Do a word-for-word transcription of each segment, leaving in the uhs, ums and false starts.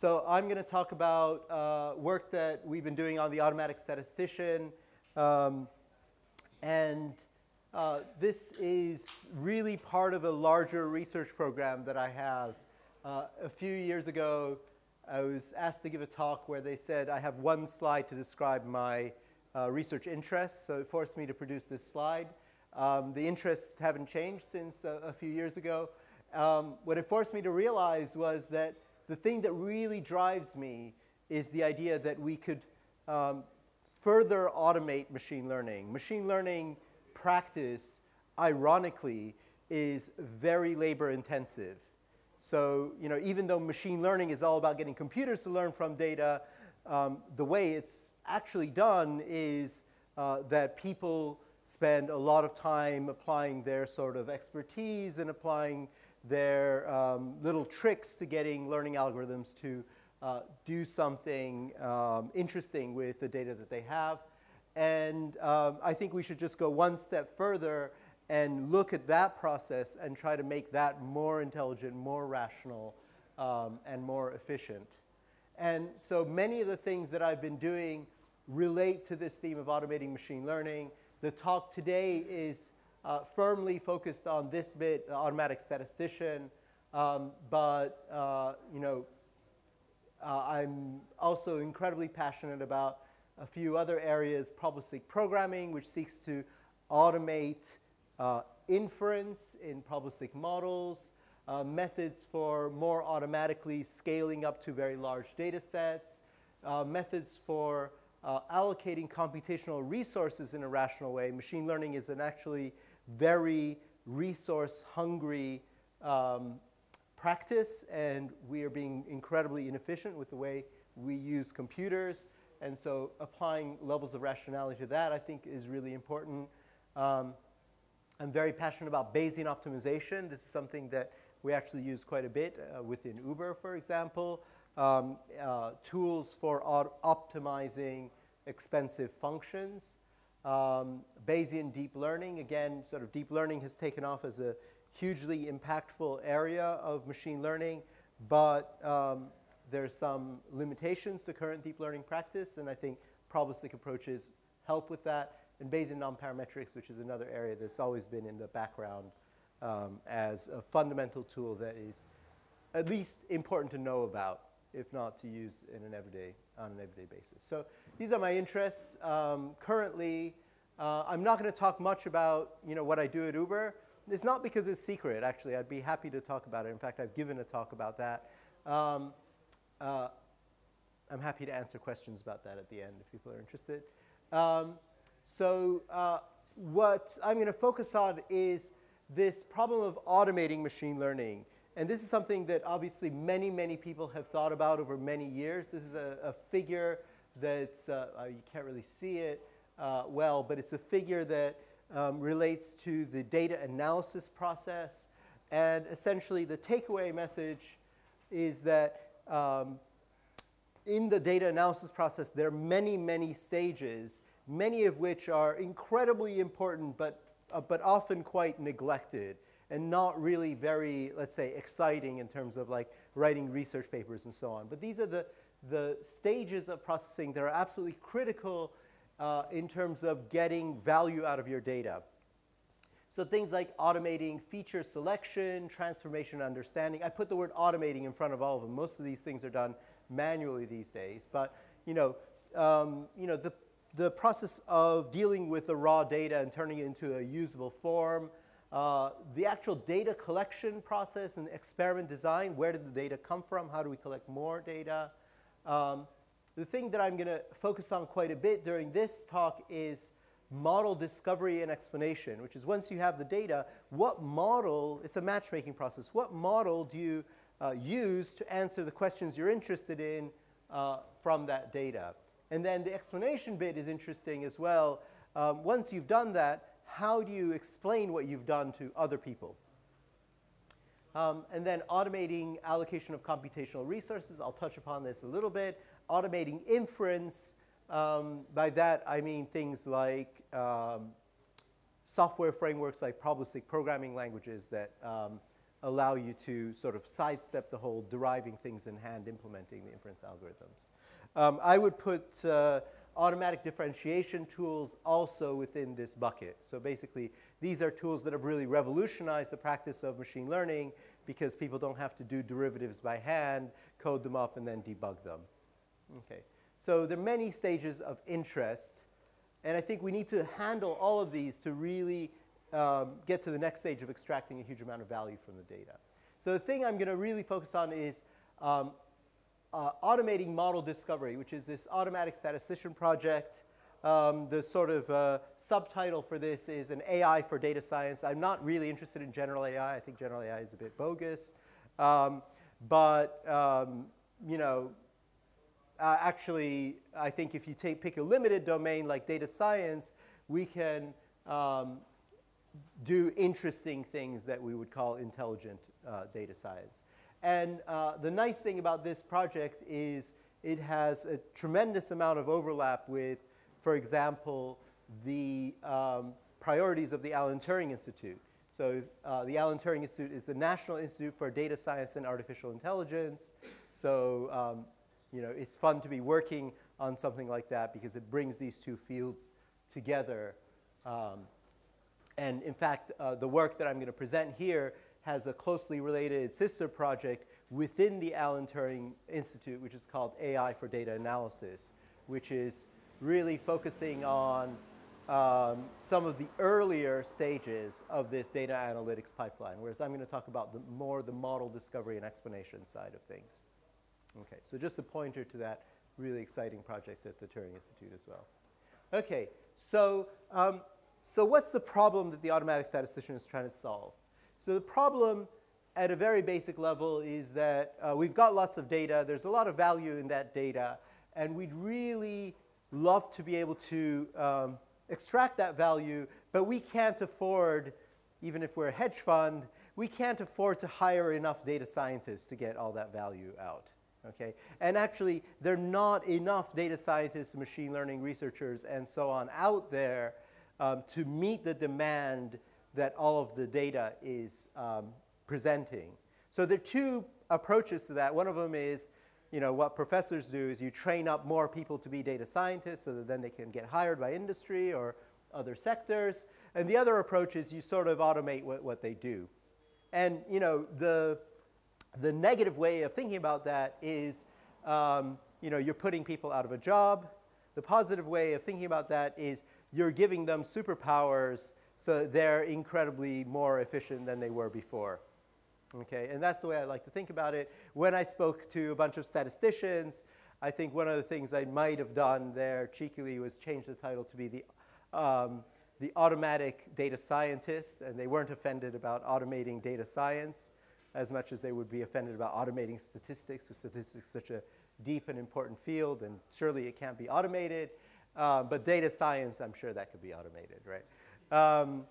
So I'm going to talk about uh, work that we've been doing on the automatic statistician. Um, and uh, this is really part of a larger research program that I have. Uh, a few years ago, I was asked to give a talk where they said I have one slide to describe my uh, research interests. So it forced me to produce this slide. Um, the interests haven't changed since a, a few years ago. Um, what it forced me to realize was that the thing that really drives me is the idea that we could um, further automate machine learning. Machine learning practice, ironically, is very labor intensive. So, you know, even though machine learning is all about getting computers to learn from data, um, the way it's actually done is uh, that people spend a lot of time applying their sort of expertise and applying their um, little tricks to getting learning algorithms to uh, do something um, interesting with the data that they have. And um, I think we should just go one step further and look at that process and try to make that more intelligent, more rational, um, and more efficient. And so many of the things that I've been doing relate to this theme of automating machine learning. The talk today is uh, firmly focused on this bit, the automatic statistician. Um, but uh, you know, uh, I'm also incredibly passionate about a few other areas, probabilistic programming, which seeks to automate uh, inference in probabilistic models, uh, methods for more automatically scaling up to very large data sets, uh, methods for Uh, allocating computational resources in a rational way. Machine learning is an actually very resource-hungry um, practice, and we are being incredibly inefficient with the way we use computers. And so applying levels of rationality to that, I think, is really important. Um, I'm very passionate about Bayesian optimization. This is something that we actually use quite a bit uh, within Uber, for example. Um, uh, tools for optimizing expensive functions. Um, Bayesian deep learning, again, sort of deep learning has taken off as a hugely impactful area of machine learning, but um, there's some limitations to current deep learning practice, and I think probabilistic approaches help with that. And Bayesian nonparametrics, which is another area that's always been in the background um, as a fundamental tool that is at least important to know about, if not to use in an everyday, on an everyday basis. So these are my interests. Um, currently, uh, I'm not going to talk much about you know, what I do at Uber. It's not because it's secret, actually. I'd be happy to talk about it. In fact, I've given a talk about that. Um, uh, I'm happy to answer questions about that at the end if people are interested. Um, so uh, what I'm going to focus on is this problem of automating machine learning. And this is something that obviously many, many people have thought about over many years. This is a, a figure that's, uh, you can't really see it uh, well, but it's a figure that um, relates to the data analysis process. And essentially, the takeaway message is that um, in the data analysis process, there are many, many stages, many of which are incredibly important, but, uh, but often quite neglected, and not really very, let's say, exciting in terms of like writing research papers and so on. But these are the, the stages of processing that are absolutely critical uh, in terms of getting value out of your data. So things like automating feature selection, transformation understanding. I put the word automating in front of all of them. Most of these things are done manually these days. But you know, um, you know the, the process of dealing with the raw data and turning it into a usable form, Uh, the actual data collection process and experiment design, where did the data come from? How do we collect more data? Um, the thing that I'm going to focus on quite a bit during this talk is model discovery and explanation, which is once you have the data, what model, it's a matchmaking process, what model do you uh, use to answer the questions you're interested in uh, from that data? And then the explanation bit is interesting as well. Um, once you've done that, how do you explain what you've done to other people? Um, and then automating allocation of computational resources. I'll touch upon this a little bit. Automating inference. Um, by that, I mean things like um, software frameworks like probabilistic programming languages that um, allow you to sort of sidestep the whole deriving things in hand, implementing the inference algorithms. Um, I would put uh, automatic differentiation tools also within this bucket. So basically, these are tools that have really revolutionized the practice of machine learning because people don't have to do derivatives by hand, code them up, and then debug them. Okay. So there are many stages of interest, and I think we need to handle all of these to really um, get to the next stage of extracting a huge amount of value from the data. So the thing I'm going to really focus on is um, Uh, automating model discovery, which is this automatic statistician project. Um, the sort of uh, subtitle for this is an A I for data science. I'm not really interested in general A I. I think general A I is a bit bogus. Um, but, um, you know, uh, actually, I think if you take, pick a limited domain like data science, we can um, do interesting things that we would call intelligent uh, data science. And uh, the nice thing about this project is it has a tremendous amount of overlap with, for example, the um, priorities of the Alan Turing Institute. So uh, the Alan Turing Institute is the National Institute for Data Science and Artificial Intelligence. So um, you know, it's fun to be working on something like that because it brings these two fields together. Um, and in fact, uh, the work that I'm going to present here has a closely related sister project within the Alan Turing Institute, which is called A I for Data Analysis, which is really focusing on um, some of the earlier stages of this data analytics pipeline, whereas I'm going to talk about the more the model discovery and explanation side of things. Okay, so just a pointer to that really exciting project at the Turing Institute as well. Okay, so, um, so what's the problem that the automatic statistician is trying to solve? So the problem at a very basic level is that uh, we've got lots of data. There's a lot of value in that data. And we'd really love to be able to um, extract that value. But we can't afford, even if we're a hedge fund, we can't afford to hire enough data scientists to get all that value out. Okay? And actually, there are not enough data scientists, machine learning researchers, and so on out there um, to meet the demand that all of the data is um, presenting. So there are two approaches to that. One of them is, you know, what professors do is you train up more people to be data scientists so that then they can get hired by industry or other sectors. And the other approach is you sort of automate what, what they do. And, you know, the, the negative way of thinking about that is, um, you know, you're putting people out of a job. The positive way of thinking about that is you're giving them superpowers so they're incredibly more efficient than they were before. Okay, and that's the way I like to think about it. When I spoke to a bunch of statisticians, I think one of the things I might have done there cheekily was change the title to be the, um, the automatic data scientist, and they weren't offended about automating data science as much as they would be offended about automating statistics. So statistics is such a deep and important field, and surely it can't be automated. Uh, but data science, I'm sure that could be automated, right? Um,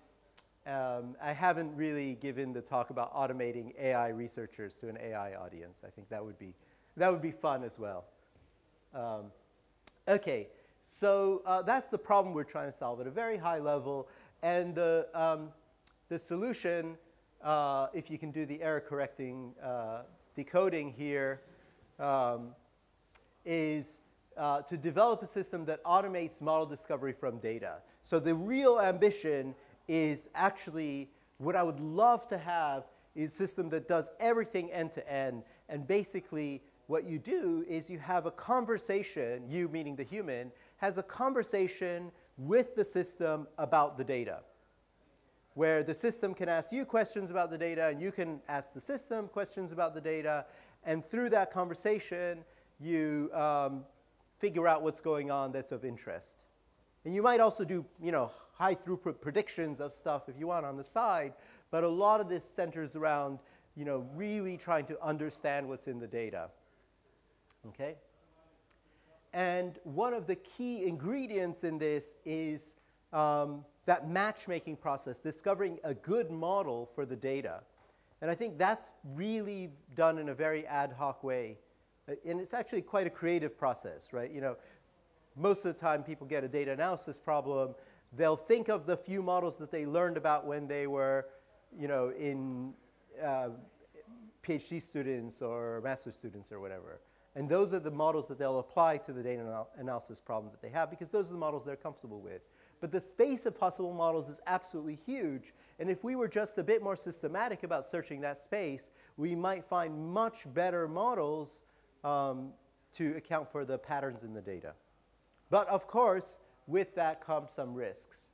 um, I haven't really given the talk about automating A I researchers to an A I audience. I think that would be, that would be fun as well. Um, okay, so uh, that's the problem we're trying to solve at a very high level. And the, um, the solution, uh, if you can do the error correcting uh, decoding here, um, is Uh, to develop a system that automates model discovery from data. So the real ambition is actually what I would love to have is a system that does everything end to end. And basically what you do is you have a conversation, you meaning the human, has a conversation with the system about the data, where the system can ask you questions about the data and you can ask the system questions about the data. And through that conversation, you um, figure out what's going on that's of interest. And you might also do, you know, high throughput predictions of stuff if you want on the side, but a lot of this centers around, you know, really trying to understand what's in the data. Okay? And one of the key ingredients in this is um, that matchmaking process, discovering a good model for the data. And I think that's really done in a very ad hoc way. And it's actually quite a creative process, right? You know, most of the time people get a data analysis problem. They'll think of the few models that they learned about when they were, you know, in uh, PhD students or master's students or whatever. And those are the models that they'll apply to the data anal analysis problem that they have, because those are the models they're comfortable with. But the space of possible models is absolutely huge. And if we were just a bit more systematic about searching that space, we might find much better models um, to account for the patterns in the data. But of course, with that come some risks.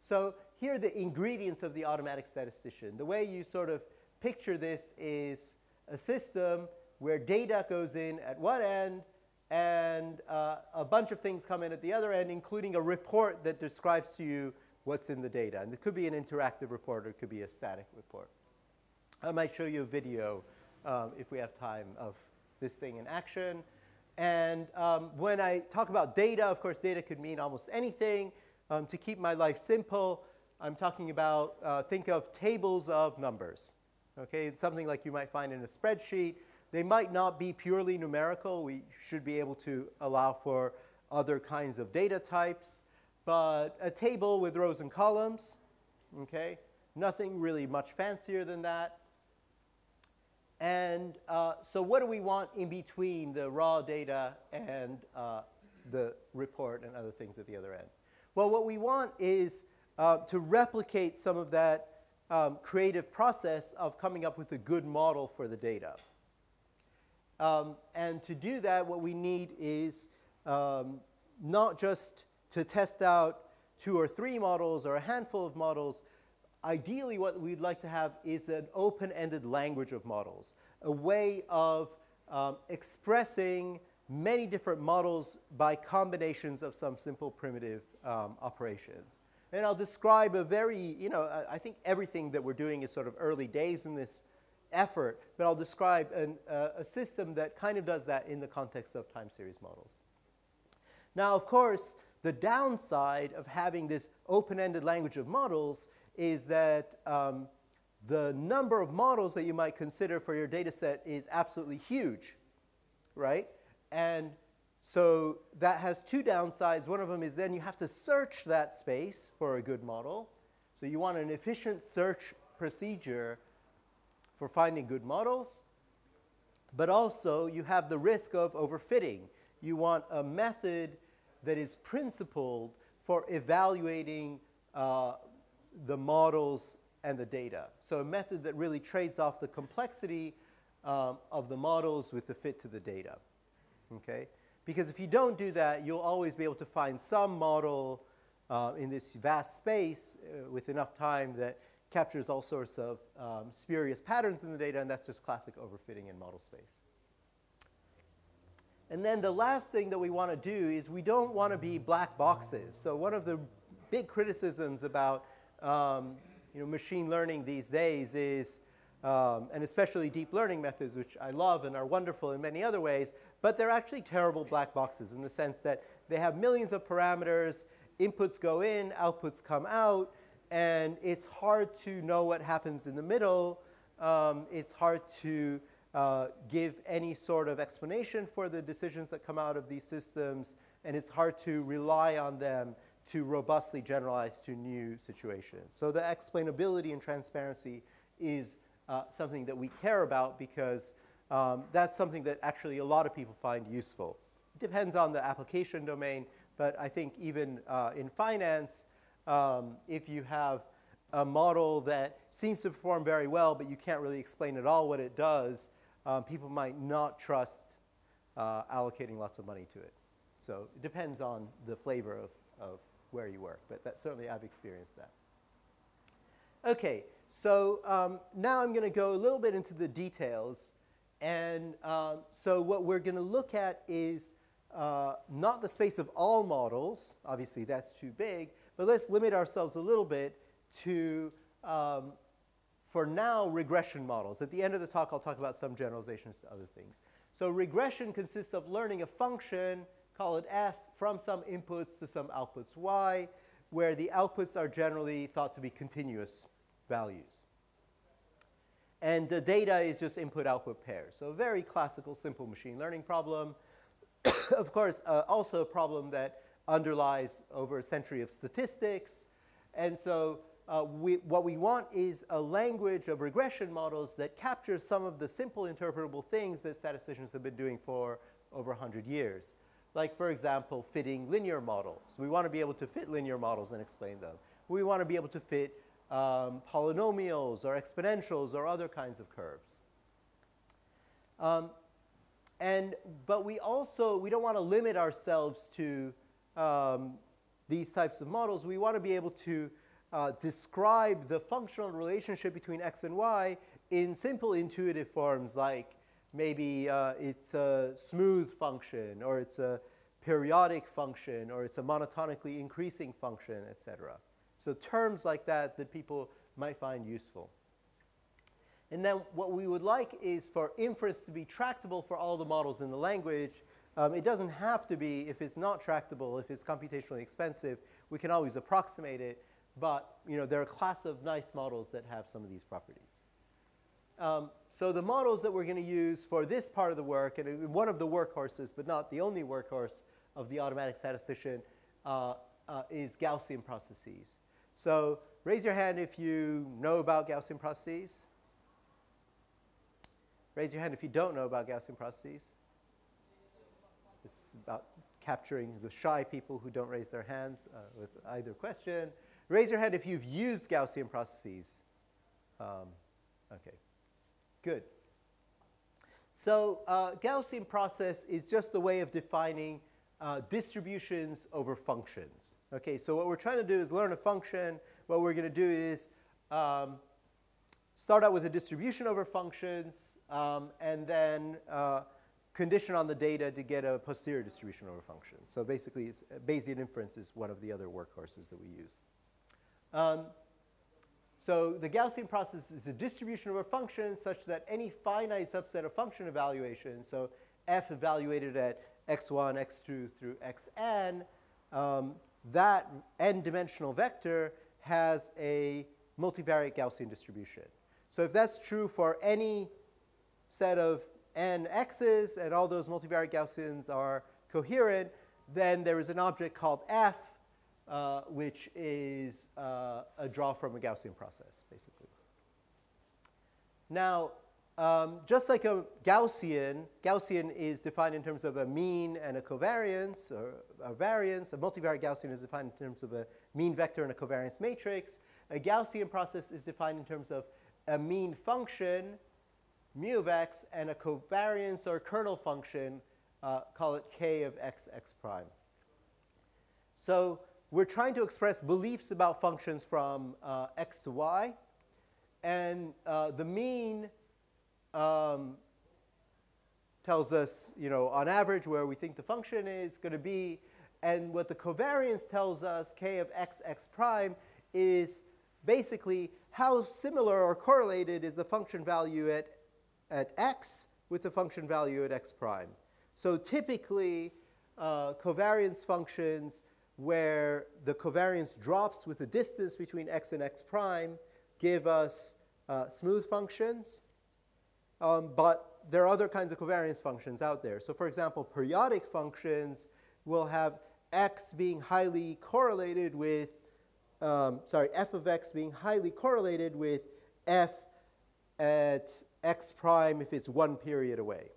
So here are the ingredients of the automatic statistician. The way you sort of picture this is a system where data goes in at one end and uh, a bunch of things come in at the other end, including a report that describes to you what's in the data. And it could be an interactive report or it could be a static report. I might show you a video um, if we have time of this thing in action. And um, when I talk about data, of course, data could mean almost anything. Um, to keep my life simple, I'm talking about, uh, think of tables of numbers. Okay, it's something like you might find in a spreadsheet. They might not be purely numerical. We should be able to allow for other kinds of data types. But a table with rows and columns, okay? Nothing really much fancier than that. And uh, so what do we want in between the raw data and uh, the report and other things at the other end? Well, what we want is uh, to replicate some of that um, creative process of coming up with a good model for the data. Um, and to do that, what we need is um, not just to test out two or three models or a handful of models. Ideally, what we'd like to have is an open-ended language of models, a way of um, expressing many different models by combinations of some simple primitive um, operations. And I'll describe a very, you know, I, I think everything that we're doing is sort of early days in this effort, but I'll describe an, uh, a system that kind of does that in the context of time series models. Now, of course, the downside of having this open-ended language of models is that um, the number of models that you might consider for your data set is absolutely huge, right? And so that has two downsides. One of them is then you have to search that space for a good model. So you want an efficient search procedure for finding good models, but also you have the risk of overfitting. You want a method that is principled for evaluating uh, the models and the data. So a method that really trades off the complexity um, of the models with the fit to the data, okay? Because if you don't do that, you'll always be able to find some model uh, in this vast space uh, with enough time that captures all sorts of um, spurious patterns in the data, and that's just classic overfitting in model space. And then the last thing that we want to do is we don't want to be black boxes. So one of the big criticisms about um, you know, machine learning these days is, um, and especially deep learning methods, which I love and are wonderful in many other ways, but they're actually terrible black boxes in the sense that they have millions of parameters, inputs go in, outputs come out, and it's hard to know what happens in the middle. Um, it's hard to uh, give any sort of explanation for the decisions that come out of these systems, and it's hard to rely on them to robustly generalize to new situations. So the explainability and transparency is uh, something that we care about because um, that's something that actually a lot of people find useful. It depends on the application domain, but I think even uh, in finance, Um, if you have a model that seems to perform very well, but you can't really explain at all what it does, um, people might not trust uh, allocating lots of money to it. So it depends on the flavor of, of where you work, but that, certainly I've experienced that. Okay, so um, now I'm going to go a little bit into the details. And um, so what we're going to look at is uh, not the space of all models. Obviously, that's too big. But let's limit ourselves a little bit to, um, for now, regression models. At the end of the talk, I'll talk about some generalizations to other things. So regression consists of learning a function, call it f, from some inputs to some outputs y, where the outputs are generally thought to be continuous values. And the data is just input-output pairs. So a very classical, simple machine learning problem. Of course, uh, also a problem that underlies over a century of statistics. And so Uh, we, what we want is a language of regression models that captures some of the simple interpretable things that statisticians have been doing for over one hundred years. Like, for example, fitting linear models. We want to be able to fit linear models and explain them. We want to be able to fit um, polynomials or exponentials or other kinds of curves. Um, and, but we also, we don't want to limit ourselves to um, these types of models. We want to be able to Uh, describe the functional relationship between x and y in simple intuitive forms, like maybe uh, it's a smooth function, or it's a periodic function, or it's a monotonically increasing function, et cetera. So terms like that that people might find useful. And then what we would like is for inference to be tractable for all the models in the language. Um, it doesn't have to be. If it's not tractable, if it's computationally expensive, we can always approximate it. But you know, there are a class of nice models that have some of these properties. Um, so the models that we're going to use for this part of the work, and one of the workhorses, but not the only workhorse of the automatic statistician, uh, uh, is Gaussian processes. So raise your hand if you know about Gaussian processes. Raise your hand if you don't know about Gaussian processes. It's about capturing the shy people who don't raise their hands uh, with either question. Raise your hand if you've used Gaussian processes. Um, okay, good. So uh, Gaussian process is just a way of defining uh, distributions over functions. Okay, so what we're trying to do is learn a function. What we're going to do is um, start out with a distribution over functions, um, and then uh, condition on the data to get a posterior distribution over functions. So basically, it's, Bayesian inference is one of the other workhorses that we use. Um, so the Gaussian process is a distribution over functions such that any finite subset of function evaluations, so f evaluated at x one, x two through xn, um, that n-dimensional vector has a multivariate Gaussian distribution. So if that's true for any set of n x's and all those multivariate Gaussians are coherent, then there is an object called f, Uh, which is uh, a draw from a Gaussian process, basically. Now, um, just like a Gaussian, Gaussian is defined in terms of a mean and a covariance, or a variance. A multivariate Gaussian is defined in terms of a mean vector and a covariance matrix. A Gaussian process is defined in terms of a mean function, mu of x, and a covariance or kernel function, uh, call it k of x, x prime. So we're trying to express beliefs about functions from uh, x to y. And uh, the mean um, tells us, you know, on average where we think the function is going to be. And what the covariance tells us, k of x, x prime, is basically how similar or correlated is the function value at, at x with the function value at x prime. So typically, uh, covariance functions where the covariance drops with the distance between x and x prime give us uh, smooth functions. Um, but there are other kinds of covariance functions out there. So for example, periodic functions will have x being highly correlated with, um, sorry, f of x being highly correlated with f at x prime if it's one period away,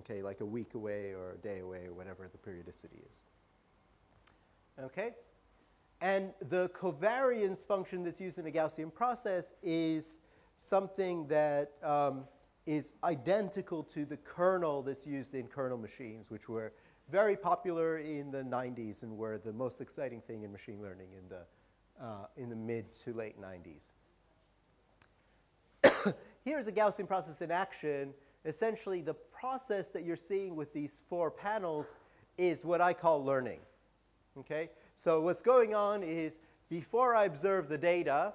okay, like a week away or a day away or whatever the periodicity is. Okay? And the covariance function that's used in a Gaussian process is something that um, is identical to the kernel that's used in kernel machines, which were very popular in the nineties and were the most exciting thing in machine learning in the, uh, in the mid to late nineties. Here's a Gaussian process in action. Essentially, the process that you're seeing with these four panels is what I call learning. Okay? So what's going on is before I observe the data,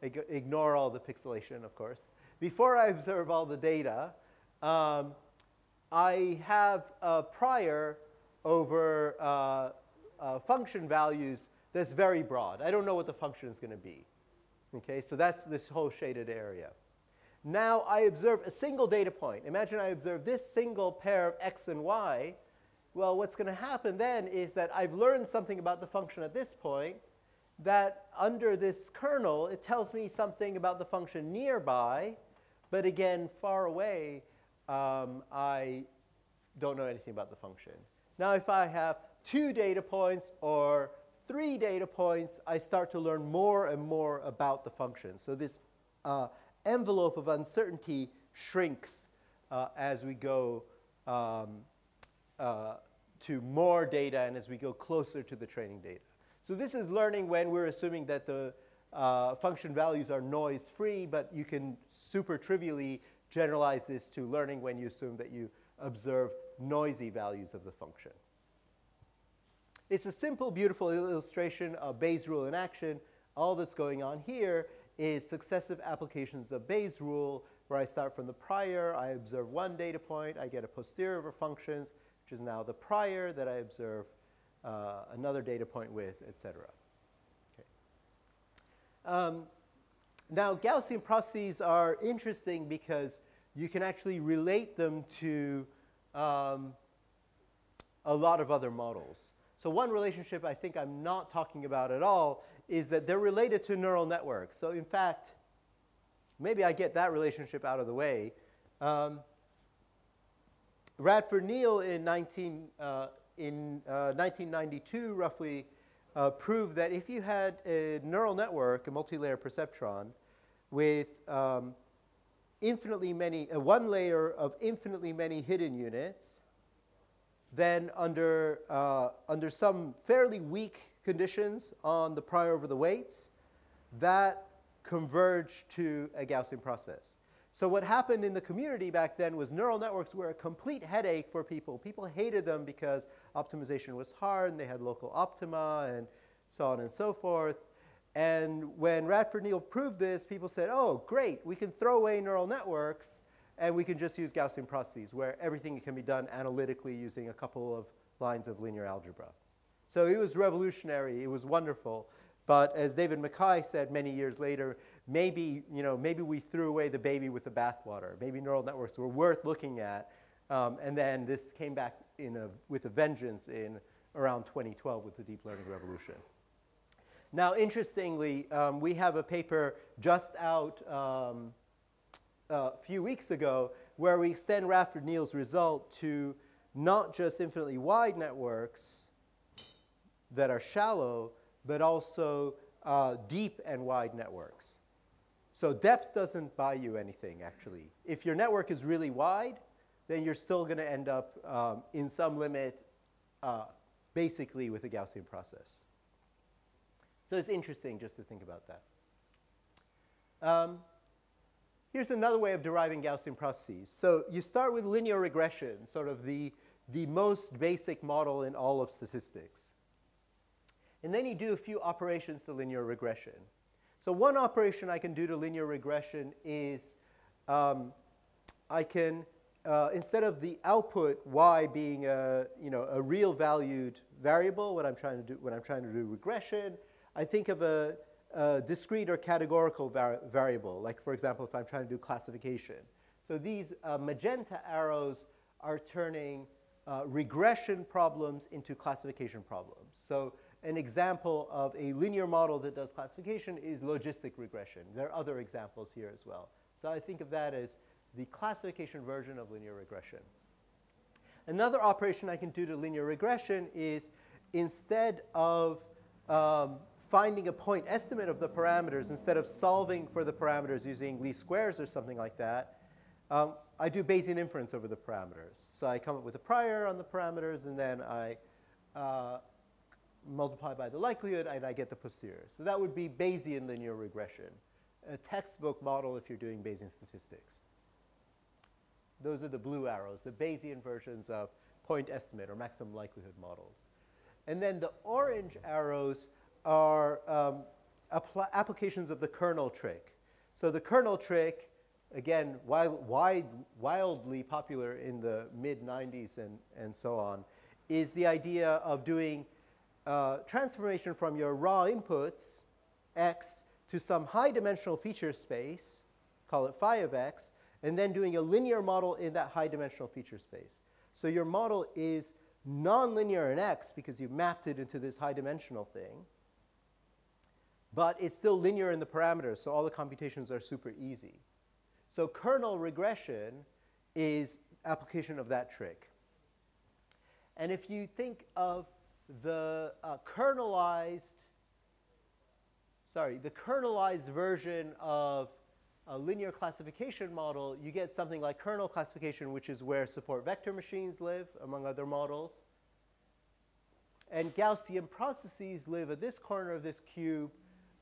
ignore all the pixelation, of course. Before I observe all the data, um, I have a prior over uh, uh, function values that's very broad. I don't know what the function is going to be. Okay? So that's this whole shaded area. Now I observe a single data point. Imagine I observe this single pair of x and y. Well, what's going to happen then is that I've learned something about the function at this point, that under this kernel, it tells me something about the function nearby, but again, far away, um, I don't know anything about the function. Now if I have two data points or three data points, I start to learn more and more about the function. So this uh, envelope of uncertainty shrinks uh, as we go um, uh, to more data and as we go closer to the training data. So this is learning when we're assuming that the uh, function values are noise-free, but you can super trivially generalize this to learning when you assume that you observe noisy values of the function. It's a simple, beautiful illustration of Bayes' rule in action. All that's going on here is successive applications of Bayes' rule, where I start from the prior, I observe one data point, I get a posterior over functions, which is now the prior that I observe uh, another data point with, et cetera. Okay. Um, now, Gaussian processes are interesting because you can actually relate them to um, a lot of other models. So one relationship I think I'm not talking about at all is that they're related to neural networks. So in fact, maybe I get that relationship out of the way. Um, Radford Neal in, nineteen, uh, in uh, nineteen ninety-two roughly uh, proved that if you had a neural network, a multi-layer perceptron, with um, infinitely many, uh, one layer of infinitely many hidden units, then under, uh, under some fairly weak conditions on the prior over the weights, that converged to a Gaussian process. So what happened in the community back then was neural networks were a complete headache for people. People hated them because optimization was hard, and they had local optima, and so on and so forth. And when Radford Neal proved this, people said, oh, great, we can throw away neural networks, and we can just use Gaussian processes, where everything can be done analytically using a couple of lines of linear algebra. So it was revolutionary. It was wonderful. But as David MacKay said many years later, maybe, you know, maybe we threw away the baby with the bathwater. Maybe neural networks were worth looking at. Um, and then this came back in a, with a vengeance in around twenty twelve with the deep learning revolution. Now, interestingly, um, we have a paper just out um, a uh, few weeks ago, where we extend Radford Neal's result to not just infinitely wide networks that are shallow, but also uh, deep and wide networks. So depth doesn't buy you anything, actually. If your network is really wide, then you're still going to end up um, in some limit, uh, basically with a Gaussian process. So it's interesting just to think about that. Um, Here's another way of deriving Gaussian processes. So you start with linear regression, sort of the, the most basic model in all of statistics. And then you do a few operations to linear regression. So one operation I can do to linear regression is um, I can, uh, instead of the output y being a, you know, a real valued variable when I'm trying to do, when I'm trying to do regression, I think of a Uh, discrete or categorical var variable, like, for example, if I'm trying to do classification. So these uh, magenta arrows are turning uh, regression problems into classification problems. So an example of a linear model that does classification is logistic regression. There are other examples here as well. So I think of that as the classification version of linear regression. Another operation I can do to linear regression is instead of um, finding a point estimate of the parameters, instead of solving for the parameters using least squares or something like that, um, I do Bayesian inference over the parameters. So I come up with a prior on the parameters, and then I uh, multiply by the likelihood, and I get the posterior. So that would be Bayesian linear regression, a textbook model if you're doing Bayesian statistics. Those are the blue arrows, the Bayesian versions of point estimate or maximum likelihood models. And then the orange arrows are um, applications of the kernel trick. So the kernel trick, again, wild, wide, wildly popular in the mid nineties and, and so on, is the idea of doing uh, transformation from your raw inputs, x, to some high-dimensional feature space, call it phi of x, and then doing a linear model in that high-dimensional feature space. So your model is nonlinear in x because you mapped it into this high-dimensional thing. but it's still linear in the parameters, so all the computations are super easy. So kernel regression is application of that trick. And if you think of the uh, kernelized, sorry, the kernelized version of a linear classification model, you get something like kernel classification, which is where support vector machines live, among other models. And Gaussian processes live at this corner of this cube.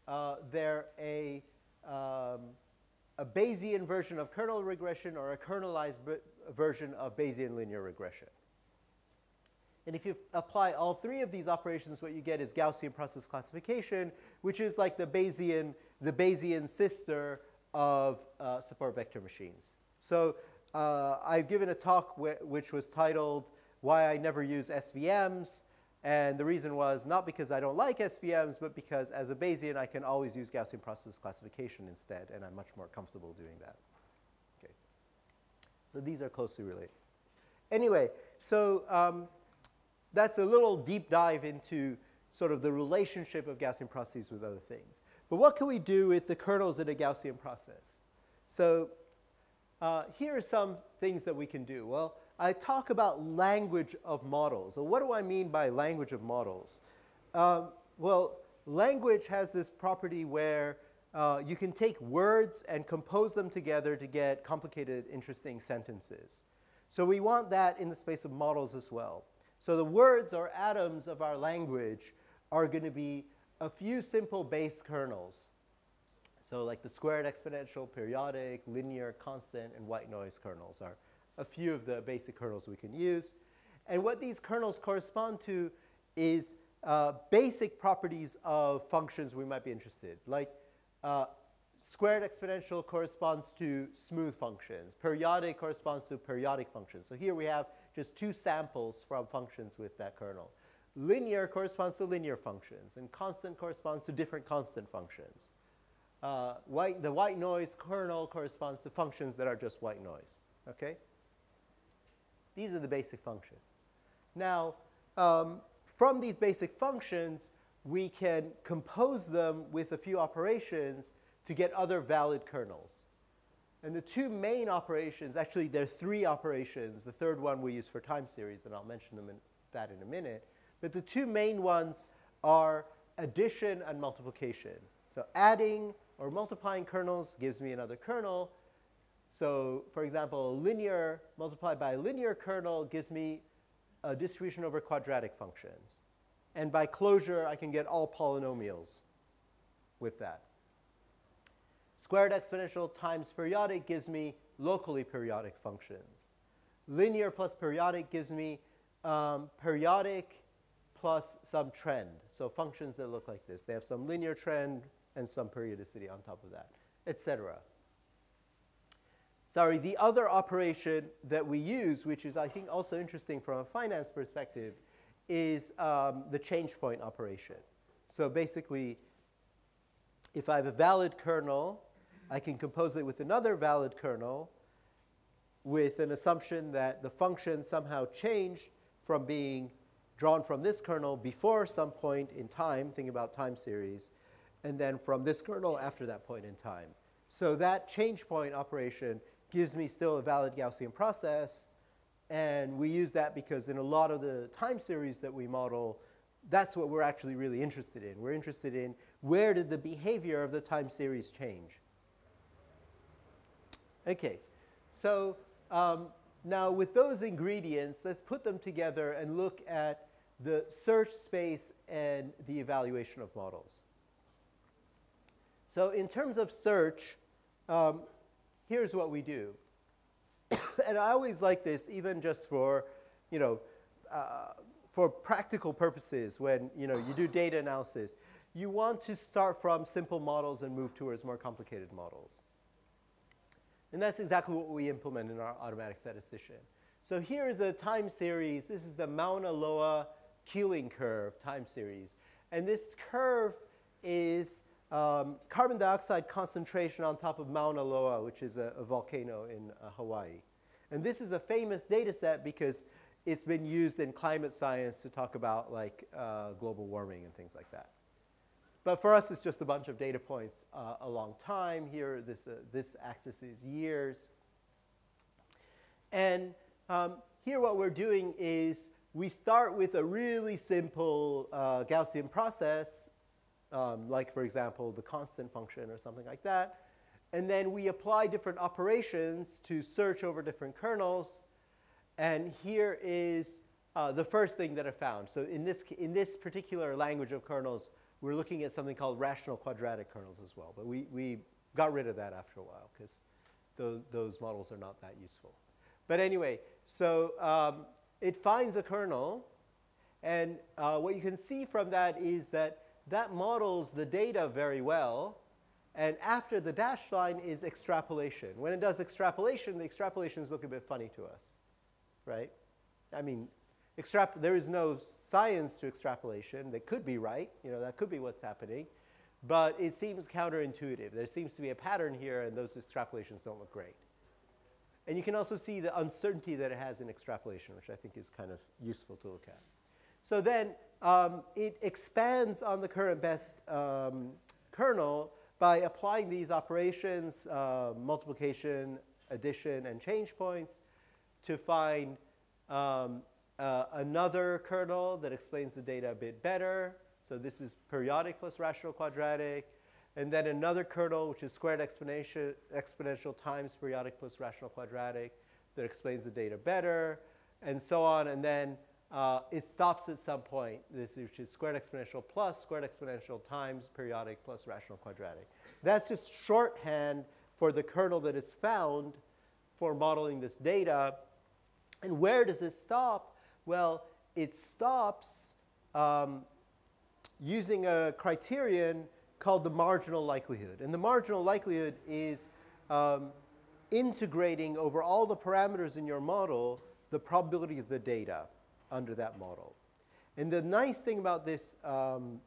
Uh, they're a, um, a Bayesian version of kernel regression or a kernelized version of Bayesian linear regression. And if you apply all three of these operations, what you get is Gaussian process classification, which is like the Bayesian, the Bayesian sister of uh, support vector machines. So uh, I've given a talk wh which was titled, Why I Never Use S V Ms. And the reason was not because I don't like S V Ms, but because as a Bayesian, I can always use Gaussian process classification instead, and I'm much more comfortable doing that. Okay. So these are closely related. Anyway, so um, that's a little deep dive into sort of the relationship of Gaussian processes with other things. But what can we do with the kernels in a Gaussian process? So uh, here are some things that we can do. Well, I talk about language of models. So what do I mean by language of models? Um, well, language has this property where uh, you can take words and compose them together to get complicated, interesting sentences. So we want that in the space of models as well. So the words or atoms of our language are going to be a few simple base kernels. So like the squared, exponential, periodic, linear, constant, and white noise kernels are a few of the basic kernels we can use. And what these kernels correspond to is uh, basic properties of functions we might be interested in. Like uh, squared exponential corresponds to smooth functions. Periodic corresponds to periodic functions. So here we have just two samples from functions with that kernel. Linear corresponds to linear functions, and constant corresponds to different constant functions. Uh, white, the white noise kernel corresponds to functions that are just white noise. Okay? These are the basic functions. Now, um, from these basic functions, we can compose them with a few operations to get other valid kernels. And the two main operations, actually there are three operations. The third one we use for time series, and I'll mention them in, that in a minute. But the two main ones are addition and multiplication. So adding or multiplying kernels gives me another kernel. So for example, a linear multiplied by a linear kernel gives me a distribution over quadratic functions. And by closure, I can get all polynomials with that. Squared exponential times periodic gives me locally periodic functions. Linear plus periodic gives me um, periodic plus some trend. So functions that look like this. They have some linear trend and some periodicity on top of that, et cetera. Sorry, the other operation that we use, which is I think also interesting from a finance perspective, is um, the change point operation. So basically, if I have a valid kernel, I can compose it with another valid kernel with an assumption that the function somehow changed from being drawn from this kernel before some point in time, think about time series, and then from this kernel after that point in time. So that change point operation gives me still a valid Gaussian process, and we use that because in a lot of the time series that we model, that's what we're actually really interested in. We're interested in where did the behavior of the time series change. Okay, so um, now with those ingredients, let's put them together and look at the search space and the evaluation of models. So in terms of search, um, here's what we do. And I always like this, even just for, you know, uh, for practical purposes, when you know you do data analysis, you want to start from simple models and move towards more complicated models. And that's exactly what we implement in our automatic statistician. So here is a time series. This is the Mauna Loa Keeling curve time series. And this curve is um, carbon dioxide concentration on top of Mauna Loa, which is a, a volcano in uh, Hawaii. And this is a famous data set because it's been used in climate science to talk about like uh, global warming and things like that. But for us, it's just a bunch of data points uh, a long time. Here, this, uh, this axis is years. And um, here what we're doing is we start with a really simple uh, Gaussian process, um, like, for example, the constant function or something like that. And then we apply different operations to search over different kernels. And here is uh, the first thing that I found. So in this, in this particular language of kernels, we're looking at something called rational quadratic kernels as well. But we, we got rid of that after a while because those, those models are not that useful. But anyway, so um, it finds a kernel. And uh, what you can see from that is that that models the data very well. And after the dashed line is extrapolation. When it does extrapolation, the extrapolations look a bit funny to us, right? I mean, Extrap there is no science to extrapolation. That could be right. You know, that could be what's happening. But it seems counterintuitive. There seems to be a pattern here, and those extrapolations don't look great. And you can also see the uncertainty that it has in extrapolation, which I think is kind of useful to look at. So then um, it expands on the current best um, kernel by applying these operations, uh, multiplication, addition, and change points, to find um, Uh, another kernel that explains the data a bit better. So this is periodic plus rational quadratic. And then another kernel, which is squared exponential, exponential times periodic plus rational quadratic, that explains the data better, and so on. And then uh, it stops at some point, this, which is squared exponential plus squared exponential times periodic plus rational quadratic. That's just shorthand for the kernel that is found for modeling this data. And where does it stop? Well, it stops um, using a criterion called the marginal likelihood. And the marginal likelihood is um, integrating over all the parameters in your model the probability of the data under that model. And the nice thing about this, um,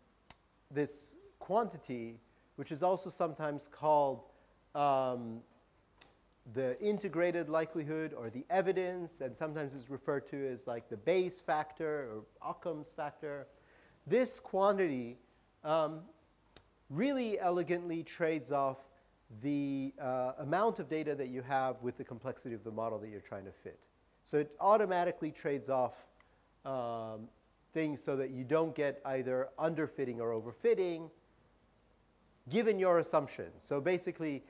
this quantity, which is also sometimes called um, the integrated likelihood or the evidence, and sometimes it's referred to as like the Bayes factor or Occam's factor. This quantity um, really elegantly trades off the uh, amount of data that you have with the complexity of the model that you're trying to fit. So it automatically trades off um, things so that you don't get either underfitting or overfitting given your assumptions. So basically,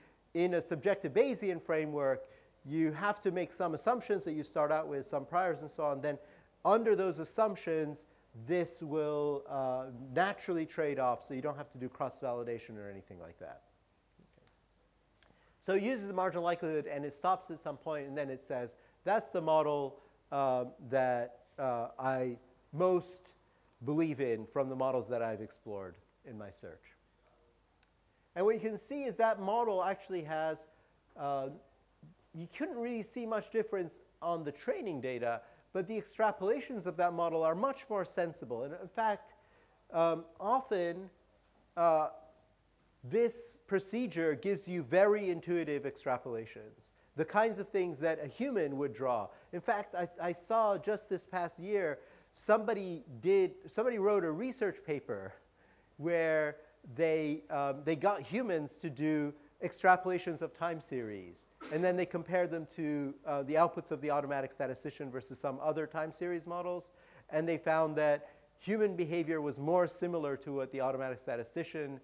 in a subjective Bayesian framework, you have to make some assumptions that you start out with, some priors and so on. Then under those assumptions, this will uh, naturally trade off, so you don't have to do cross-validation or anything like that. Okay. So it uses the marginal likelihood, and it stops at some point, and then it says, that's the model uh, that uh, I most believe in from the models that I've explored in my search. And what you can see is that model actually has, uh, you couldn't really see much difference on the training data, but the extrapolations of that model are much more sensible. And in fact, um, often uh, this procedure gives you very intuitive extrapolations, the kinds of things that a human would draw. In fact, I, I saw just this past year, somebody did, somebody wrote a research paper where They, um, they got humans to do extrapolations of time series. And then they compared them to uh, the outputs of the automatic statistician versus some other time series models. And they found that human behavior was more similar to what the automatic statistician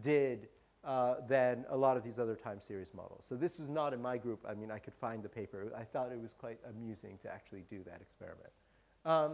did uh, than a lot of these other time series models. So this was not in my group. I mean, I could find the paper. I thought it was quite amusing to actually do that experiment. Um,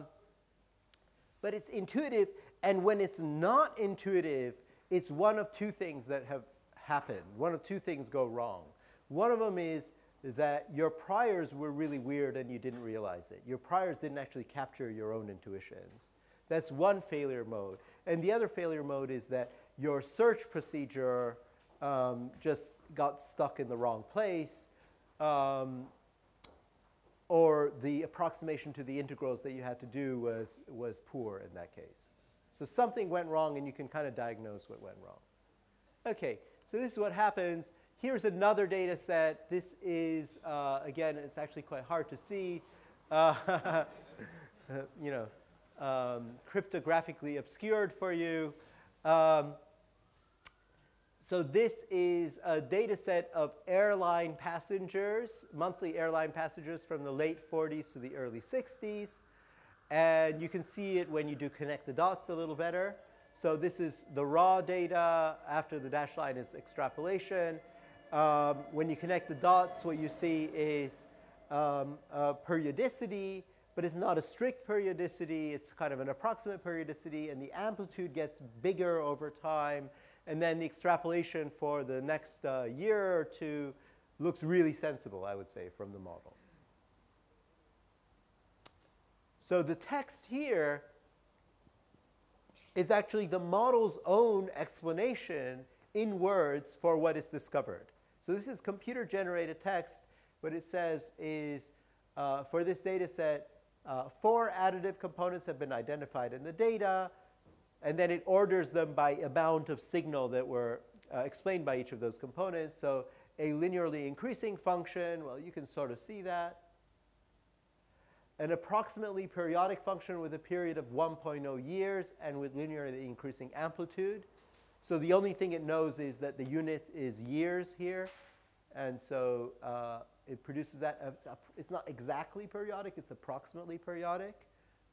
but it's intuitive. And when it's not intuitive, it's one of two things that have happened. One of two things go wrong. One of them is that your priors were really weird and you didn't realize it. Your priors didn't actually capture your own intuitions. That's one failure mode. And the other failure mode is that your search procedure um, just got stuck in the wrong place, um, or the approximation to the integrals that you had to do was, was poor in that case. So something went wrong, and you can kind of diagnose what went wrong. OK, so this is what happens. Here's another data set. This is, uh, again, it's actually quite hard to see, uh, you know, um, cryptographically obscured for you. Um, So this is a data set of airline passengers, monthly airline passengers from the late forties to the early sixties. And you can see it when you do connect the dots a little better. So this is the raw data. After the dashed line is extrapolation. Um, when you connect the dots, what you see is um, a periodicity, but it's not a strict periodicity. It's kind of an approximate periodicity, and the amplitude gets bigger over time. And then the extrapolation for the next uh, year or two looks really sensible, I would say, from the model. So the text here is actually the model's own explanation in words for what is discovered. So this is computer-generated text. What it says is, uh, for this data set, uh, four additive components have been identified in the data. And then it orders them by amount of signal that were uh, explained by each of those components. So a linearly increasing function, well, you can sort of see that. An approximately periodic function with a period of one point zero years and with linearly increasing amplitude. So the only thing it knows is that the unit is years here. And so uh, it produces that. It's not exactly periodic. It's approximately periodic,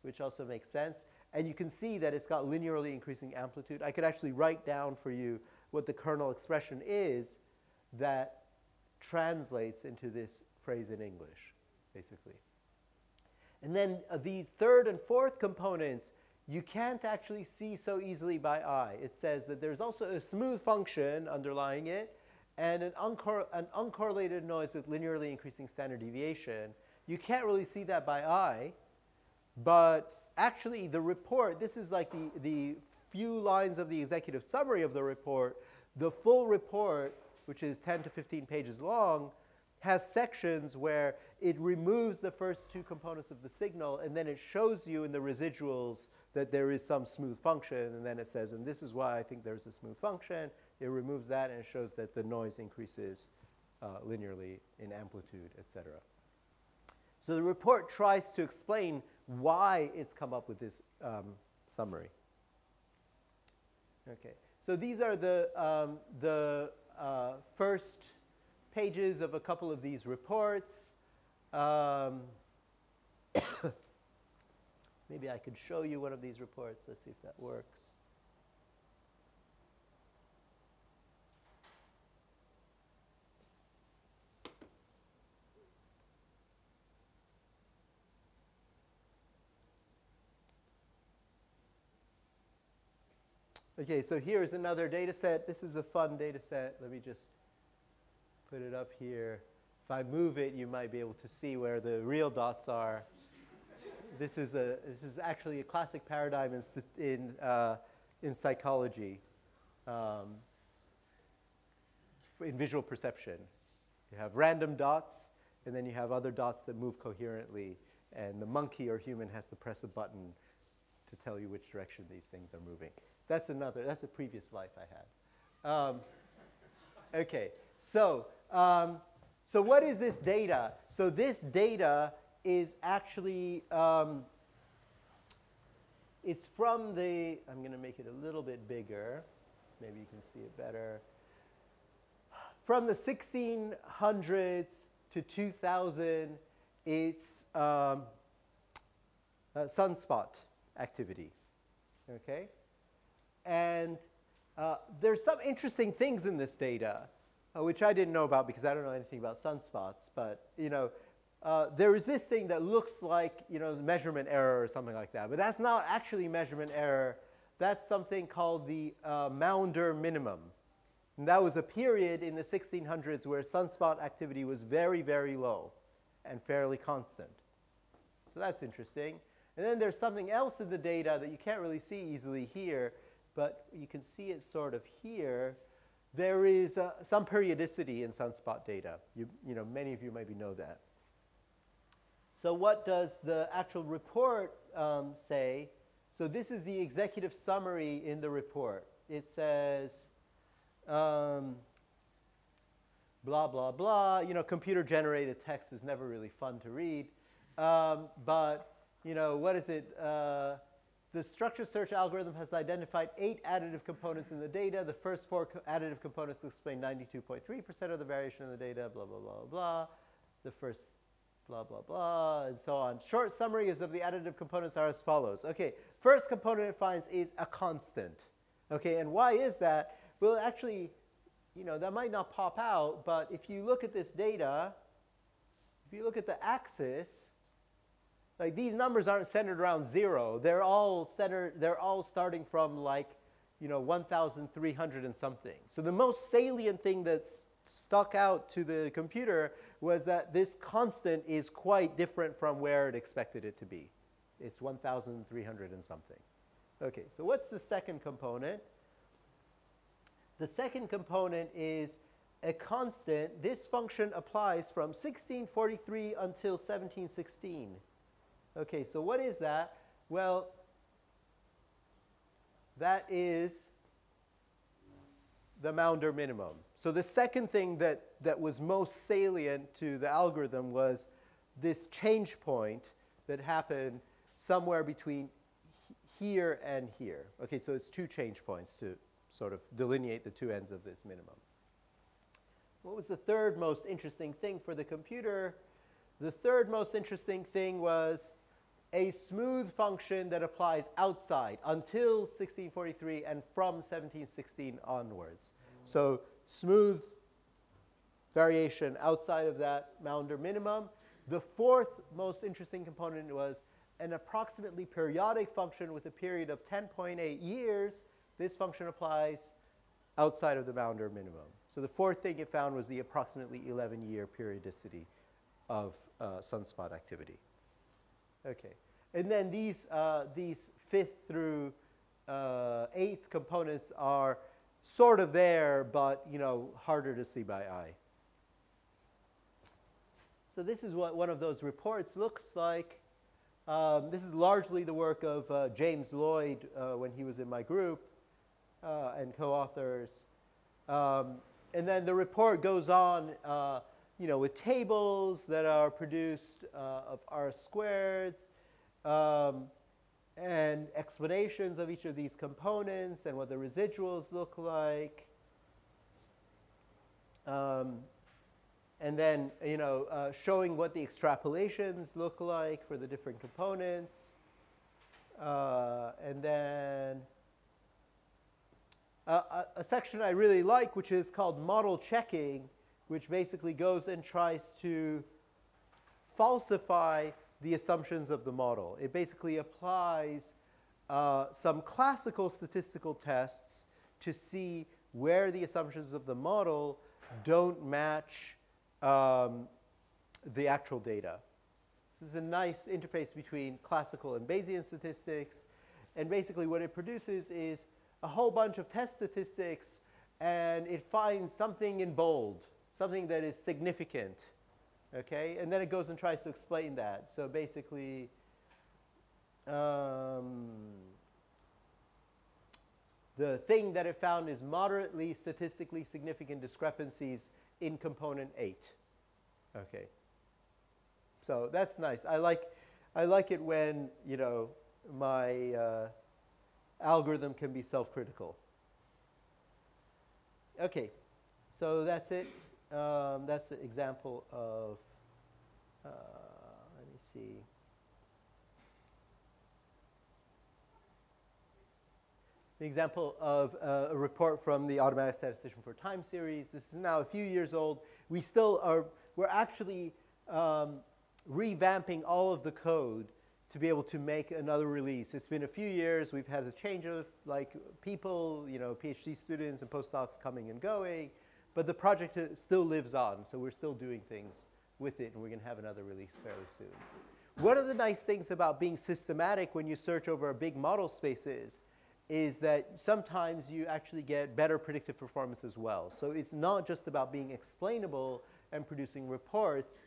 which also makes sense. And you can see that it's got linearly increasing amplitude. I could actually write down for you what the kernel expression is that translates into this phrase in English, basically. And then uh, the third and fourth components, you can't actually see so easily by eye. It says that there's also a smooth function underlying it and an, uncor an uncorrelated noise with linearly increasing standard deviation. You can't really see that by eye, but actually, the report, this is like the, the few lines of the executive summary of the report. The full report, which is ten to fifteen pages long, has sections where it removes the first two components of the signal, and then it shows you in the residuals that there is some smooth function. And then it says, and this is why I think there's a smooth function. It removes that, and it shows that the noise increases uh, linearly in amplitude, et cetera. So the report tries to explain why it's come up with this um, summary. Okay, so these are the um, the uh, first pages of a couple of these reports. Um, maybe I could show you one of these reports. Let's see if that works. OK, so here is another data set. This is a fun data set. Let me just put it up here. If I move it, you might be able to see where the real dots are. This is a this is actually a classic paradigm in in, uh, in psychology, um, in visual perception. You have random dots, and then you have other dots that move coherently. And the monkey or human has to press a button to tell you which direction these things are moving. That's another, that's a previous life I had. Um, OK, so, um, so what is this data? So this data is actually, um, it's from the, I'm going to make it a little bit bigger. Maybe you can see it better. From the sixteen hundreds to two thousand, it's um, uh, sunspot activity, OK? And uh, there's some interesting things in this data, uh, which I didn't know about because I don't know anything about sunspots. But you know, uh, there is this thing that looks like you know measurement error or something like that. But that's not actually measurement error. That's something called the uh, Maunder minimum. And that was a period in the sixteen hundreds where sunspot activity was very, very low and fairly constant. So that's interesting. And then there's something else in the data that you can't really see easily here, but you can see it sort of here. There is uh, some periodicity in sunspot data. You, you know, many of you maybe know that. So what does the actual report um, say? So this is the executive summary in the report. It says, um, blah, blah, blah. You know, computer-generated text is never really fun to read. Um, but you know, what is it? Uh, The structure search algorithm has identified eight additive components in the data. The first four co additive components explain ninety-two point three percent of the variation in the data, blah, blah, blah, blah. The first blah, blah, blah, and so on. Short summaries of the additive components are as follows. Okay, first component it finds is a constant. Okay, and why is that? Well, actually, you know, that might not pop out, but if you look at this data, if you look at the axis, like these numbers aren't centered around zero. They're all centered, they're all starting from like, you know, one thousand three hundred and something. So the most salient thing that's stuck out to the computer was that this constant is quite different from where it expected it to be. It's one thousand three hundred and something. Okay, so what's the second component? The second component is a constant. This function applies from sixteen forty-three until seventeen sixteen. Okay, so what is that? Well, that is the Maunder minimum. So the second thing that, that was most salient to the algorithm was this change point that happened somewhere between here and here. Okay, so it's two change points to sort of delineate the two ends of this minimum. What was the third most interesting thing for the computer? The third most interesting thing was a smooth function that applies outside until sixteen forty-three and from seventeen sixteen onwards. So smooth variation outside of that Maunder minimum. The fourth most interesting component was an approximately periodic function with a period of ten point eight years. This function applies outside of the Maunder minimum. So the fourth thing it found was the approximately eleven year periodicity of uh, sunspot activity. Okay, and then these uh, these fifth through uh, eighth components are sort of there, but you know, harder to see by eye. So this is what one of those reports looks like. Um, this is largely the work of uh, James Lloyd uh, when he was in my group uh, and co-authors. Um, and then the report goes on. Uh, you know, with tables that are produced uh, of R squareds um, and explanations of each of these components and what the residuals look like. Um, and then, you know, uh, showing what the extrapolations look like for the different components. Uh, and then a, a section I really like, which is called model checking, which basically goes and tries to falsify the assumptions of the model. It basically applies uh, some classical statistical tests to see where the assumptions of the model don't match um, the actual data. This is a nice interface between classical and Bayesian statistics. And basically what it produces is a whole bunch of test statistics, and it finds something in bold, something that is significant, okay? And then it goes and tries to explain that. So basically, um, the thing that it found is moderately statistically significant discrepancies in component eight, okay? So that's nice. I like, I like it when, you know, my uh, algorithm can be self-critical. Okay, so that's it. Um, that's an example of, uh, let me see. The example of uh, a report from the Automatic Statistician for Time Series. This is now a few years old. We still are, we're actually um, revamping all of the code to be able to make another release. It's been a few years. We've had a change of like people, you know, PhD students and postdocs coming and going. But the project still lives on, so we're still doing things with it, and we're going to have another release fairly soon. One of the nice things about being systematic when you search over a big model space is, is that sometimes you actually get better predictive performance as well. So it's not just about being explainable and producing reports,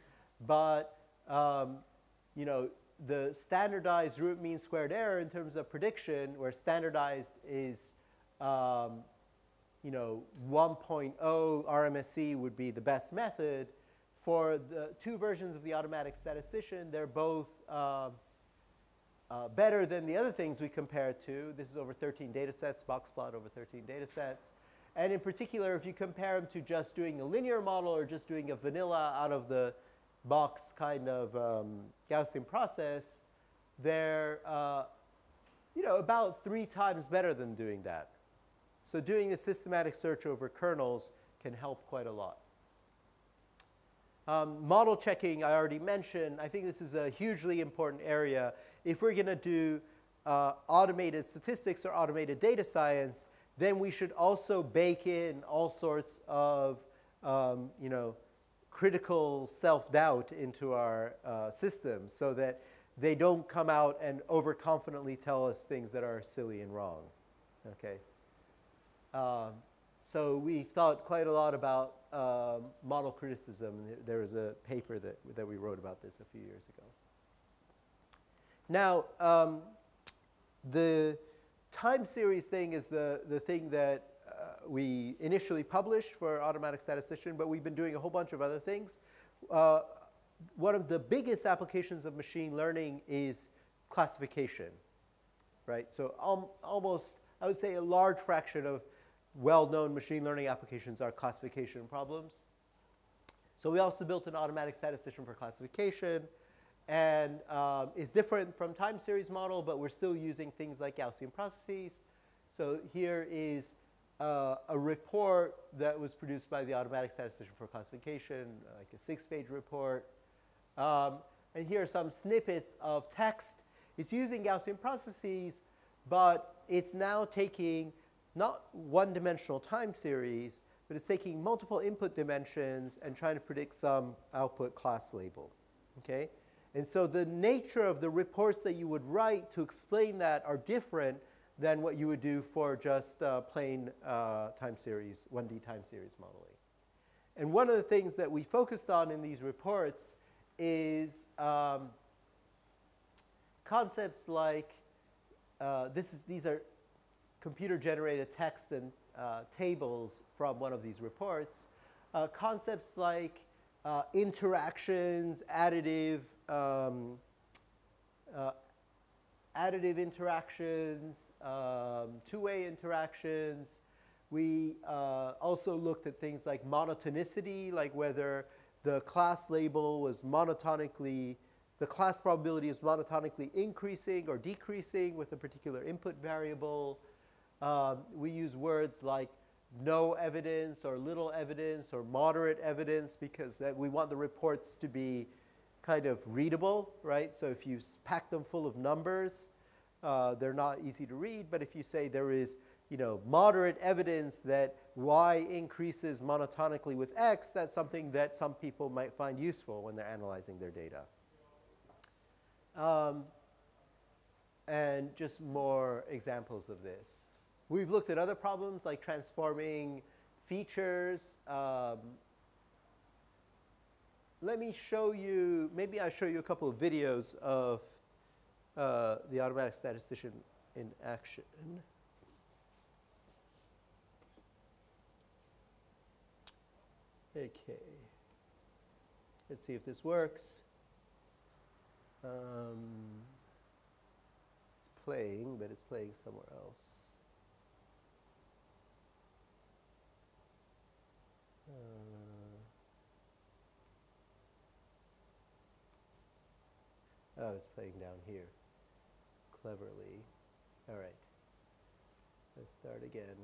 but um, you know, the standardized root mean squared error in terms of prediction, where standardized is um, you know, one point oh R M S E would be the best method. For the two versions of the Automatic Statistician, they're both uh, uh, better than the other things we compare it to. This is over thirteen data sets, box plot over thirteen data sets. And in particular, if you compare them to just doing a linear model or just doing a vanilla out of the box kind of um, Gaussian process, they're uh, you know, about three times better than doing that. So doing a systematic search over kernels can help quite a lot. Um, model checking, I already mentioned. I think this is a hugely important area. If we're going to do uh, automated statistics or automated data science, then we should also bake in all sorts of um, you know, critical self-doubt into our uh, systems so that they don't come out and overconfidently tell us things that are silly and wrong. Okay. Um, so we thought quite a lot about um, model criticism. There was a paper that, that we wrote about this a few years ago. Now, um, the time series thing is the, the thing that uh, we initially published for Automatic Statistician, but we've been doing a whole bunch of other things. Uh, one of the biggest applications of machine learning is classification, right? So um, almost, I would say a large fraction of well-known machine learning applications are classification problems. So we also built an automatic statistician for classification. And um, it's different from time series model, but we're still using things like Gaussian processes. So here is uh, a report that was produced by the automatic statistician for classification, like a six-page report. Um, and here are some snippets of text. It's using Gaussian processes, but it's now taking not one-dimensional time series, but it's taking multiple input dimensions and trying to predict some output class label. Okay? And so the nature of the reports that you would write to explain that are different than what you would do for just uh, plain uh, time series, one D time series modeling. And one of the things that we focused on in these reports is um, concepts like uh, this is, these are computer-generated text and uh, tables from one of these reports. Uh, concepts like Uh, interactions, additive, um, uh, additive interactions, um, two-way interactions. We uh, also looked at things like monotonicity, like whether the class label was monotonically, the class probability is monotonically increasing or decreasing with a particular input variable. Um, we use words like no evidence or little evidence or moderate evidence because that we want the reports to be kind of readable, right? So if you pack them full of numbers, uh, they're not easy to read. But if you say there is, you know, moderate evidence that Y increases monotonically with X, that's something that some people might find useful when they're analyzing their data. Um, and just more examples of this. We've looked at other problems like transforming features. Um, let me show you, maybe I'll show you a couple of videos of uh, the automatic statistician in action. Okay. Let's see if this works. Um, it's playing, but it's playing somewhere else. Oh, it's playing down here cleverly. All right. Let's start again.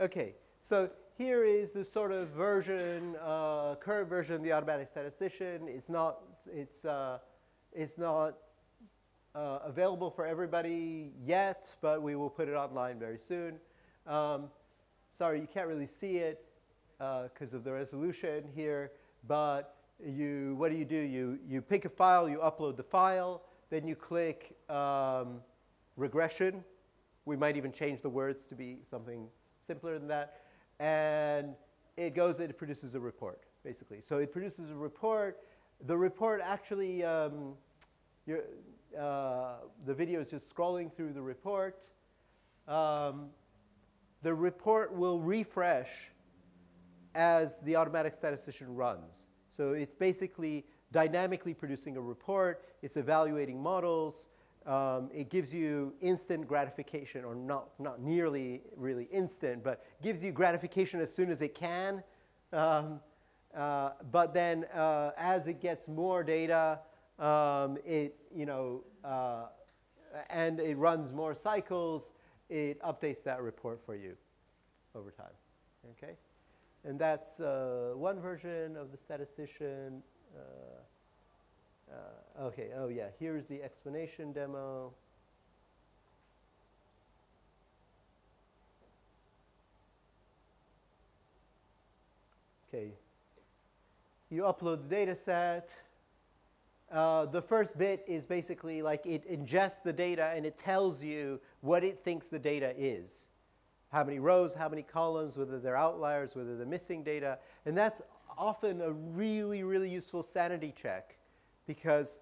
Okay. So here is the sort of version, uh, current version of the automatic statistician. It's not, it's, uh, it's not uh, available for everybody yet, but we will put it online very soon. Um, Sorry, you can't really see it because uh, of the resolution here, but you, what do you do? You, you pick a file, you upload the file, then you click um, regression. We might even change the words to be something simpler than that. And it goes and it produces a report, basically. So it produces a report. The report actually, um, you're, uh, the video is just scrolling through the report. Um, The report will refresh as the automatic statistician runs. So it's basically dynamically producing a report. It's evaluating models. Um, it gives you instant gratification, or not, not nearly really instant, but gives you gratification as soon as it can. Um, uh, but then uh, as it gets more data, um, it, you know, uh, and it runs more cycles, it updates that report for you over time, okay? And that's uh, one version of the statistician. Uh, Uh, okay, oh yeah, here's the explanation demo. Okay, you upload the data set. Uh, the first bit is basically like it ingests the data and it tells you what it thinks the data is. How many rows, how many columns, whether they're outliers, whether they're missing data. And that's often a really, really useful sanity check. Because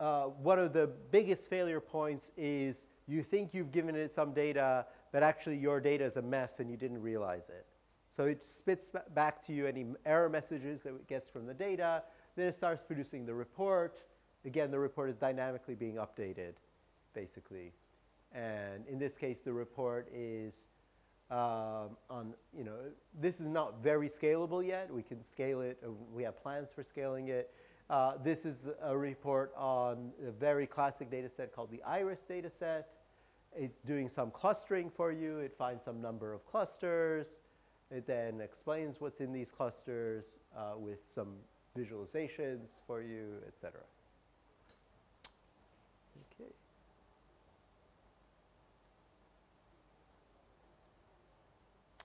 uh, one of the biggest failure points is you think you've given it some data, but actually your data is a mess and you didn't realize it. So it spits back to you any error messages that it gets from the data. Then it starts producing the report. Again, the report is dynamically being updated, basically. And in this case, the report is um, on, you know, this is not very scalable yet. We can scale it. We have plans for scaling it. Uh, this is a report on a very classic data set called the Iris data set. It's doing some clustering for you. It finds some number of clusters. It then explains what's in these clusters uh, with some visualizations for you, et cetera. Okay.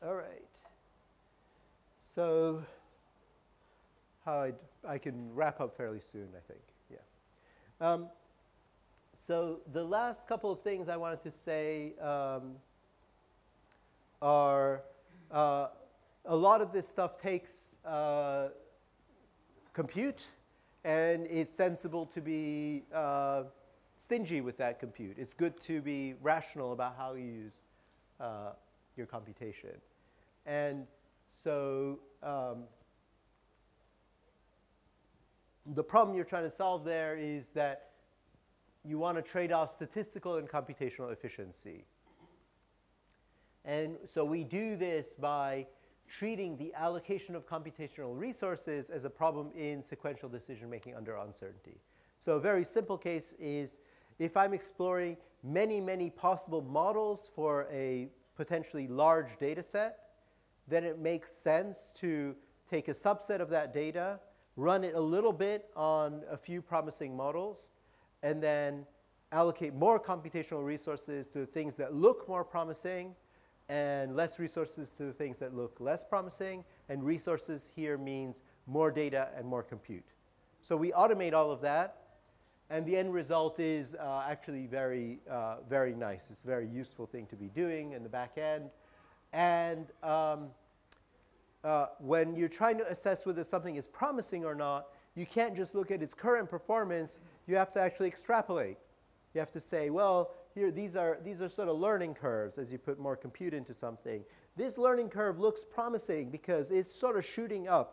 All right. So how I'd I can wrap up fairly soon, I think, yeah. Um, so the last couple of things I wanted to say um, are uh, a lot of this stuff takes uh, compute, and it's sensible to be uh, stingy with that compute. It's good to be rational about how you use uh, your computation. And so, um, the problem you're trying to solve there is that you want to trade off statistical and computational efficiency. And so we do this by treating the allocation of computational resources as a problem in sequential decision making under uncertainty. So a very simple case is if I'm exploring many, many possible models for a potentially large data set, then it makes sense to take a subset of that data, run it a little bit on a few promising models, and then allocate more computational resources to things that look more promising and less resources to the things that look less promising. And resources here means more data and more compute. So we automate all of that. And the end result is uh, actually very, uh, very nice. It's a very useful thing to be doing in the back end. And um, Uh, when you're trying to assess whether something is promising or not, you can't just look at its current performance. You have to actually extrapolate. You have to say, well, here, these are, these are sort of learning curves as you put more compute into something. This learning curve looks promising because it's sort of shooting up.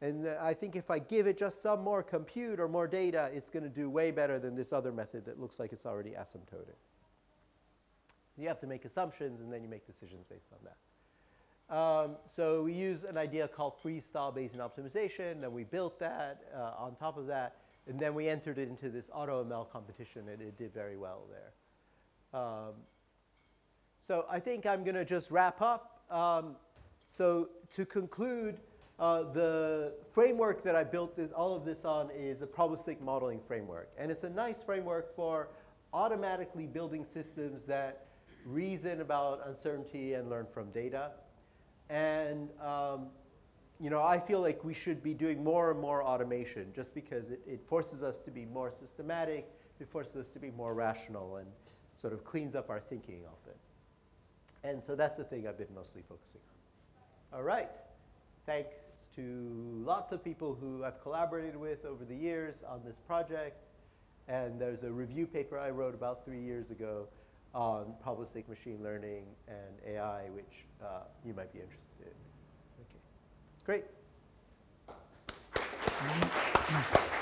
And uh, I think if I give it just some more compute or more data, it's going to do way better than this other method that looks like it's already asymptoted. You have to make assumptions, and then you make decisions based on that. Um, so we use an idea called freestyle Bayesian optimization, and we built that uh, on top of that, and then we entered it into this AutoML competition, and it did very well there. Um, so I think I'm going to just wrap up. Um, so to conclude, uh, the framework that I built this, all of this on is a probabilistic modeling framework, and it's a nice framework for automatically building systems that reason about uncertainty and learn from data. And um, you know, I feel like we should be doing more and more automation just because it, it forces us to be more systematic. It forces us to be more rational and sort of cleans up our thinking often. And so that's the thing I've been mostly focusing on. All right. Thanks to lots of people who I've collaborated with over the years on this project. And there's a review paper I wrote about three years ago on probabilistic machine learning and A I, which uh, you might be interested in. Okay. Great. Thank you.